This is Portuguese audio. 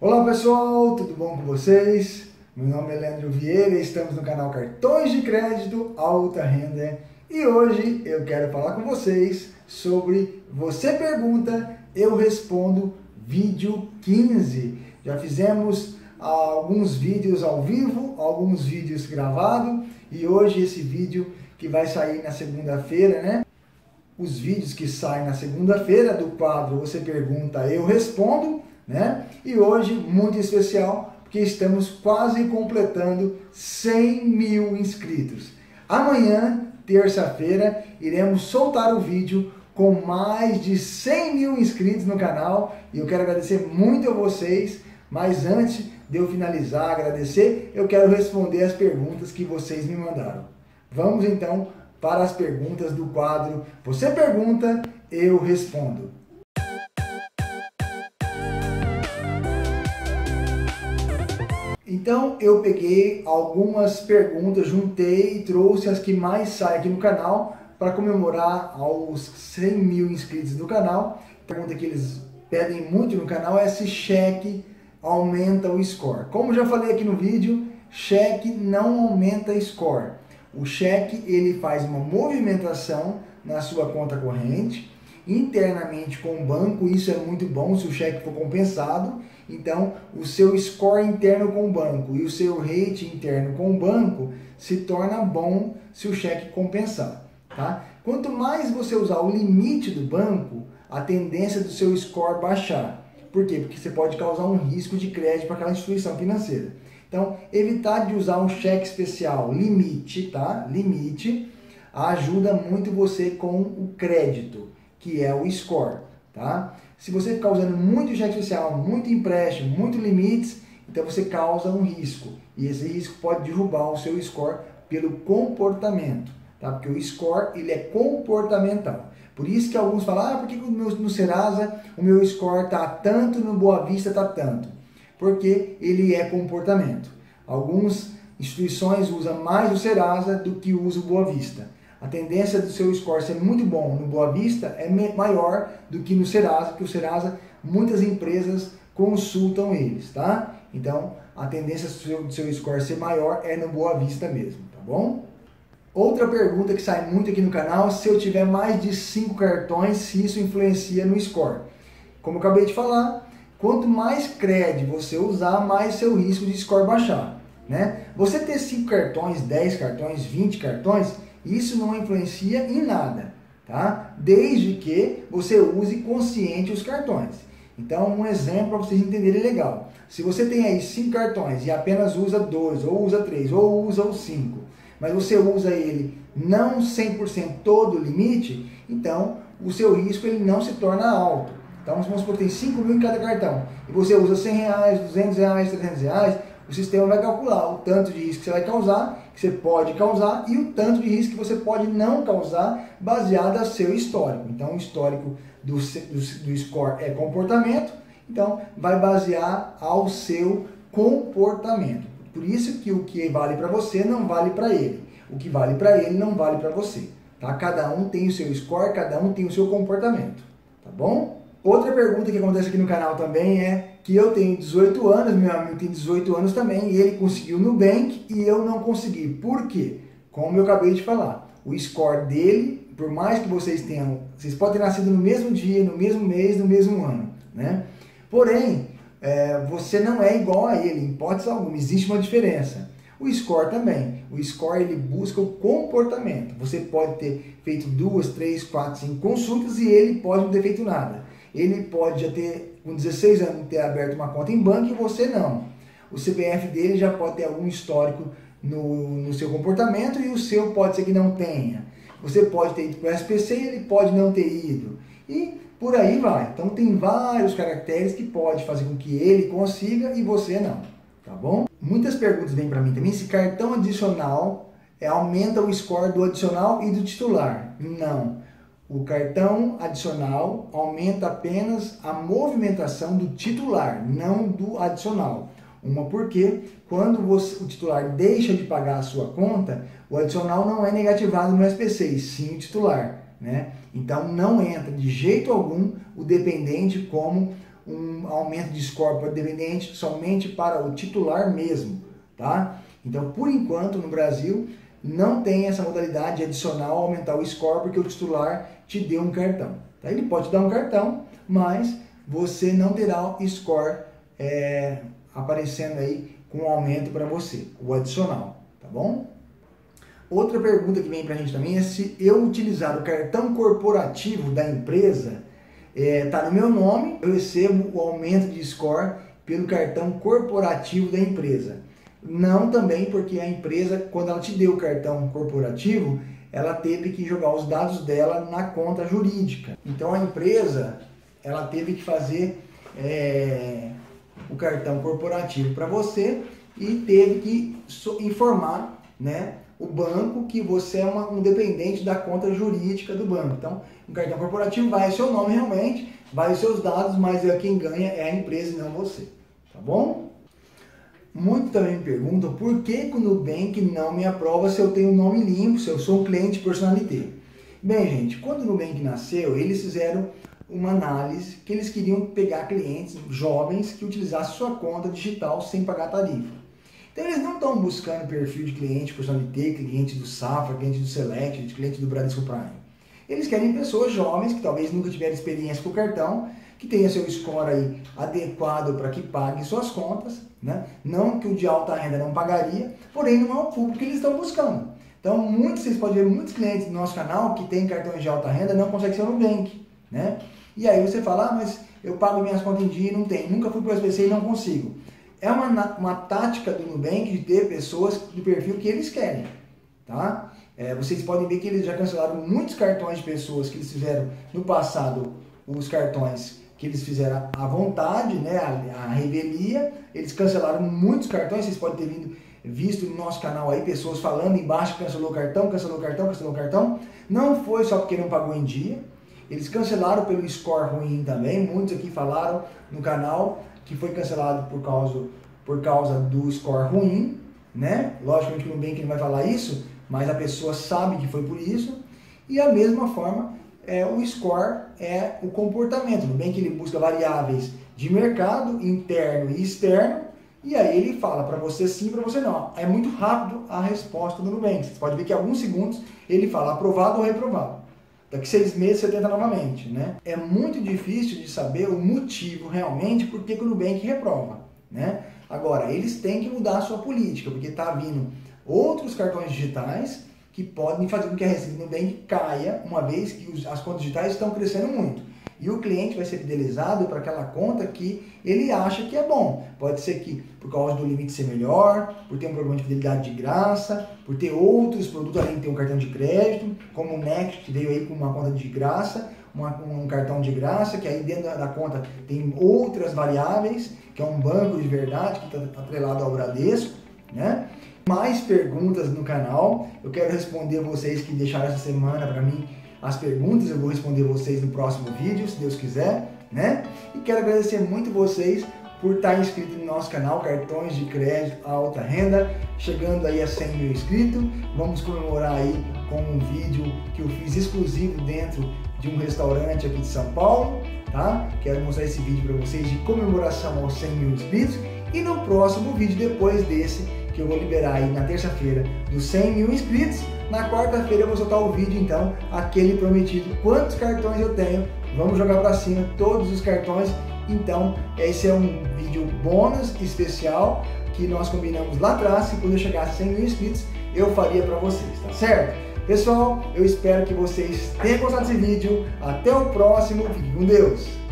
Olá pessoal, tudo bom com vocês? Meu nome é Leandro Vieira e estamos no canal Cartões de Crédito Alta Renda. E hoje eu quero falar com vocês sobre Você Pergunta, Eu Respondo, vídeo 15. Já fizemos alguns vídeos ao vivo, alguns vídeos gravados e hoje esse vídeo que vai sair na segunda-feira, né? Os vídeos que saem na segunda-feira do quadro Você Pergunta, Eu Respondo, né? E hoje, muito especial, porque estamos quase completando 100 mil inscritos. Amanhã, terça-feira, iremos soltar o vídeo com mais de 100 mil inscritos no canal. E eu quero agradecer muito a vocês, mas antes de eu finalizar, agradecer, eu quero responder as perguntas que vocês me mandaram. Vamos então para as perguntas do quadro Você Pergunta, Eu Respondo. Então eu peguei algumas perguntas, juntei e trouxe as que mais saem aqui no canal para comemorar aos 100 mil inscritos do canal. A pergunta que eles pedem muito no canal é se cheque aumenta o score. Como já falei aqui no vídeo, cheque não aumenta score. O cheque ele faz uma movimentação na sua conta corrente, internamente com o banco. Isso é muito bom se o cheque for compensado. Então o seu score interno com o banco e o seu rate interno com o banco se torna bom se o cheque compensar, tá? Quanto mais você usar o limite do banco, a tendência do seu score baixar. Por quê? Porque você pode causar um risco de crédito para aquela instituição financeira. Então, evitar de usar um cheque especial, limite, tá? Limite ajuda muito você com o crédito, que é o score, tá? Se você ficar usando muito cheque especial, muito empréstimo, muito limites, então você causa um risco. E esse risco pode derrubar o seu score pelo comportamento, tá? Porque o score, ele é comportamental. Por isso que alguns falam, por que no Serasa o meu score está tanto, no Boa Vista está tanto? Porque ele é comportamento. Algumas instituições usam mais o Serasa do que usa o Boa Vista. A tendência do seu score ser muito bom no Boa Vista é maior do que no Serasa, porque o Serasa, muitas empresas consultam eles, tá? Então, a tendência do seu score ser maior é no Boa Vista mesmo, tá bom? Outra pergunta que sai muito aqui no canal, se eu tiver mais de 5 cartões, se isso influencia no score. Como eu acabei de falar, quanto mais crédito você usar, mais seu risco de score baixar, né? Você ter 5 cartões, 10 cartões, 20 cartões, isso não influencia em nada, tá? Desde que você use consciente os cartões. Então, um exemplo para vocês entenderem legal. Se você tem aí 5 cartões e apenas usa 2, ou usa 3, ou usa os 5, mas você usa ele não 100% todo o limite, então o seu risco ele não se torna alto. Então vamos supor que tem 5 mil em cada cartão, e você usa 100 reais, 200 reais, 300 reais, o sistema vai calcular o tanto de risco que você vai causar, que você pode causar, e o tanto de risco que você pode não causar, baseado no seu histórico. Então o histórico do score é comportamento, então vai basear ao seu comportamento. Por isso que o que vale para você não vale para ele. O que vale para ele não vale para você, tá? Cada um tem o seu score, cada um tem o seu comportamento, tá bom? Outra pergunta que acontece aqui no canal também é que eu tenho 18 anos, meu amigo tem 18 anos também, e ele conseguiu no Nubank e eu não consegui. Por quê? Como eu acabei de falar, o score dele, por mais que vocês tenham, vocês podem ter nascido no mesmo dia, no mesmo mês, no mesmo ano, né? Porém, você não é igual a ele, em hipótese alguma, existe uma diferença. O score também, o score ele busca o comportamento. Você pode ter feito 2, 3, 4, 5 consultas e ele pode não ter feito nada. Ele pode já ter, com 16 anos, ter aberto uma conta em banco e você não. O CPF dele já pode ter algum histórico no seu comportamento e o seu pode ser que não tenha. Você pode ter ido para o SPC e ele pode não ter ido. E por aí vai. Então tem vários caracteres que pode fazer com que ele consiga e você não, tá bom? Muitas perguntas vêm para mim também se cartão adicional aumenta o score do adicional e do titular. Não. O cartão adicional aumenta apenas a movimentação do titular, não do adicional. Porque quando o titular deixa de pagar a sua conta, o adicional não é negativado no SPC, sim o titular, né? Então não entra de jeito algum o dependente como um aumento de score para dependente somente para o titular mesmo, tá? Então, por enquanto, no Brasil, não tem essa modalidade adicional aumentar o score porque o titular te deu um cartão. Tá? Ele pode dar um cartão, mas você não terá o score aparecendo aí com um aumento para você, o adicional, tá bom? Outra pergunta que vem para a gente também é se eu utilizar o cartão corporativo da empresa, tá no meu nome, eu recebo o aumento de score pelo cartão corporativo da empresa. Não também, porque a empresa, quando ela te deu o cartão corporativo, ela teve que jogar os dados dela na conta jurídica. Então a empresa, ela teve que fazer o cartão corporativo para você e teve que informar, né, o banco que você é um dependente da conta jurídica do banco. Então, o cartão corporativo vai seu nome realmente, vai os seus dados, mas quem ganha é a empresa e não você, tá bom? Muitos também me perguntam por que o Nubank não me aprova se eu tenho nome limpo, se eu sou um cliente personalité. Bem, gente, quando o Nubank nasceu, eles fizeram uma análise que eles queriam pegar clientes jovens que utilizassem sua conta digital sem pagar tarifa. Então eles não estão buscando perfil de cliente personalité, cliente do Safra, cliente do Select, cliente do Bradesco Prime. Eles querem pessoas jovens que talvez nunca tiveram experiência com o cartão, que tenha seu score aí adequado para que pague suas contas, né? Não que o de alta renda não pagaria, porém não é o público que eles estão buscando. Então vocês podem ver muitos clientes do nosso canal que tem cartões de alta renda não conseguem ser no Nubank, né? E aí você fala, mas eu pago minhas contas em dia e não tenho, nunca fui para o SPC e não consigo. É uma tática do Nubank de ter pessoas do perfil que eles querem, tá? Vocês podem ver que eles já cancelaram muitos cartões de pessoas que eles fizeram no passado, os cartões que eles fizeram à vontade, né, a revelia. Eles cancelaram muitos cartões, vocês podem ter visto no nosso canal aí pessoas falando embaixo que cancelou o cartão, cancelou o cartão, cancelou o cartão. Não foi só porque não pagou em dia, eles cancelaram pelo score ruim também, muitos aqui falaram no canal que foi cancelado por causa do score ruim, né? Logicamente que o Nubank não vai falar isso, mas a pessoa sabe que foi por isso. E a mesma forma, o score é o comportamento. O Nubank ele busca variáveis de mercado, interno e externo, e aí ele fala para você sim, para você não. É muito rápido a resposta do Nubank. Você pode ver que em alguns segundos ele fala aprovado ou reprovado. Daqui 6 meses você tenta novamente, né? É muito difícil de saber o motivo realmente por que o Nubank reprova, né? Agora, eles têm que mudar a sua política, porque está vindo outros cartões digitais que podem fazer com que a receita do Nubank caia, uma vez que as contas digitais estão crescendo muito. E o cliente vai ser fidelizado para aquela conta que ele acha que é bom. Pode ser que por causa do limite ser melhor, por ter um programa de fidelidade de graça, por ter outros produtos além de ter um cartão de crédito, como o Next, que veio aí com uma conta de graça, um cartão de graça, que aí dentro da conta tem outras variáveis, que é um banco de verdade, que está atrelado ao Bradesco, né? Mais perguntas no canal, eu quero responder vocês que deixaram essa semana para mim. As perguntas eu vou responder vocês no próximo vídeo, se Deus quiser, né? E quero agradecer muito vocês por estar inscrito no nosso canal Cartões de Crédito Alta Renda, chegando aí a 100 mil inscritos. Vamos comemorar aí com um vídeo que eu fiz exclusivo dentro de um restaurante aqui de São Paulo, tá? Quero mostrar esse vídeo para vocês de comemoração aos 100 mil inscritos. E no próximo vídeo, depois desse, que eu vou liberar aí na terça-feira dos 100 mil inscritos, na quarta-feira eu vou soltar o vídeo, então, aquele prometido, quantos cartões eu tenho, vamos jogar para cima todos os cartões. Então, esse é um vídeo bônus especial que nós combinamos lá atrás, e quando eu chegar a 100 mil inscritos, eu faria para vocês, tá certo? Pessoal, eu espero que vocês tenham gostado desse vídeo, até o próximo, fique com Deus!